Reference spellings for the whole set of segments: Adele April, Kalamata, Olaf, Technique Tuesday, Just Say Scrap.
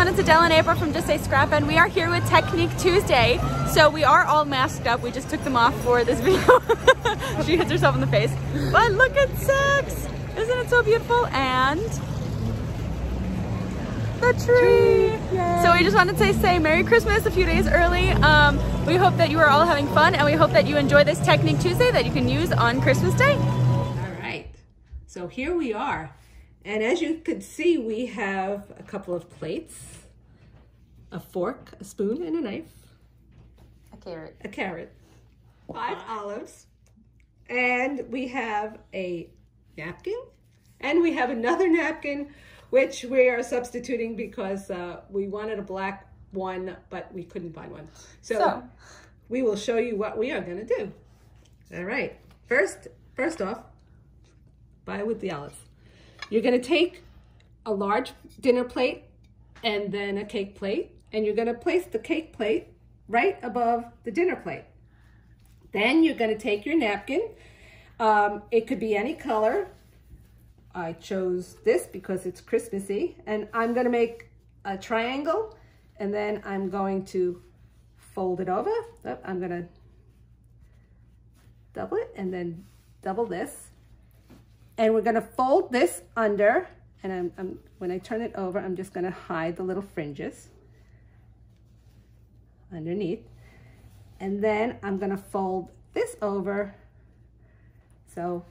everyone, it's Adele and April from Just Say Scrap, and we are here with Technique Tuesday. So we are all masked up, we just took them off for this video. She hits herself in the face. But look at six! Isn't it so beautiful? And the tree! Yay. So we just wanted to say Merry Christmas a few days early. We hope that you are all having fun, and we hope that you enjoy this Technique Tuesday that you can use on Christmas Day. All right, so here we are. And as you could see, we have a couple of plates, a fork, a spoon, and a knife. A carrot. A carrot. 5 olives. And we have a napkin. And we have another napkin, which we are substituting because we wanted a black one, but we couldn't find one. So we will show you what we are going to do. All right. First off, buy with the olives. You're gonna take a large dinner plate and then a cake plate, and you're gonna place the cake plate right above the dinner plate. Then you're gonna take your napkin. It could be any color. I chose this because it's Christmassy, and I'm gonna make a triangle, and then I'm going to fold it over. Oh, I'm gonna double it and then double this. And we're gonna fold this under, and when I turn it over, I'm just gonna hide the little fringes underneath. And then I'm gonna fold this over, so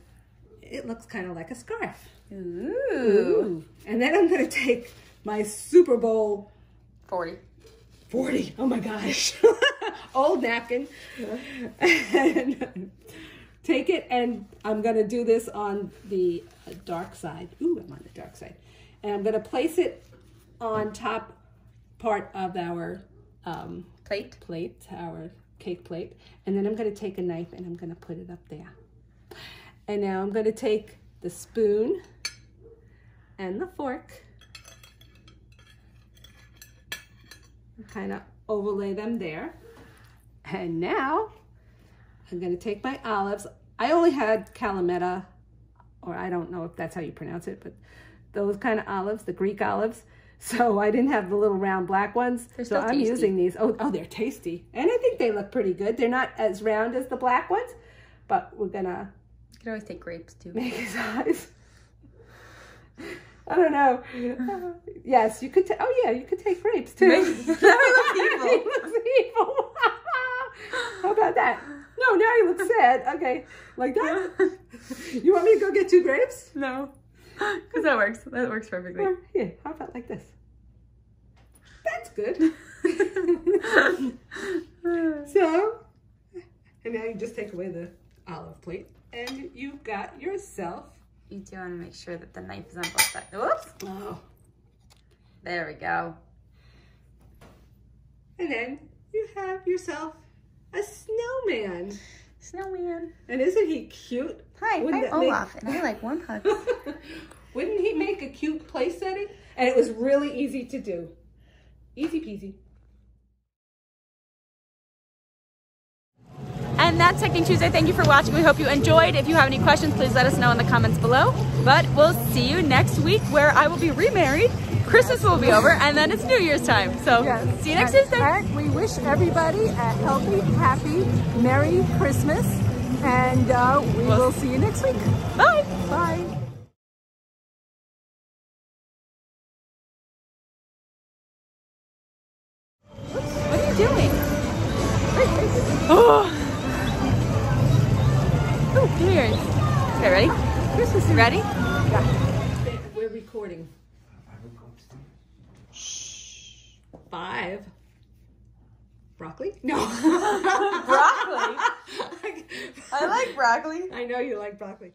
it looks kind of like a scarf. Ooh. Ooh. And then I'm gonna take my Super Bowl 40, oh my gosh, old napkin. And take it, and I'm gonna do this on the dark side. Ooh, I'm on the dark side. And I'm gonna place it on top part of our plate, our cake plate. And then I'm gonna take a knife and I'm gonna put it up there. And now I'm gonna take the spoon and the fork, kind of overlay them there. And now I'm gonna take my olives. I only had Kalamata, or I don't know if that's how you pronounce it, but those kind of olives, the Greek olives. So I didn't have the little round black ones. So I'm using these. Oh, they're tasty. And I think they look pretty good. They're not as round as the black ones, but we're gonna... You can always take grapes too. Make his eyes. I don't know. Yes, you could take, oh yeah, you could take grapes too. That looks evil. How about that? No, now you look sad. Okay, like that? You want me to go get 2 grapes? No, because that works. That works perfectly. Or, yeah, how about like this? That's good. So, and now you just take away the olive plate, and you've got yourself. You do want to make sure that the knife is on both sides. Whoops. Oh. There we go. And then you have yourself a snowman. Snowman. And isn't he cute? Hi, I'm Olaf, and I like warm hugs. Wouldn't he make a cute play setting? And it was really easy to do. Easy peasy. And that's Technique Tuesday. Thank you for watching. We hope you enjoyed. If you have any questions, please let us know in the comments below. But we'll see you next week, where I will be remarried. Christmas will be over, and then it's New Year's time. So yes. See you next Tuesday. And we wish everybody a healthy, happy, Merry Christmas, and we will see you next week. Bye. Bye. What are you doing? Oh. Oh, weird. Okay, ready? Christmas. Ready? Yeah. We're recording. 5. Broccoli? No. Broccoli? I like broccoli. I know you like broccoli.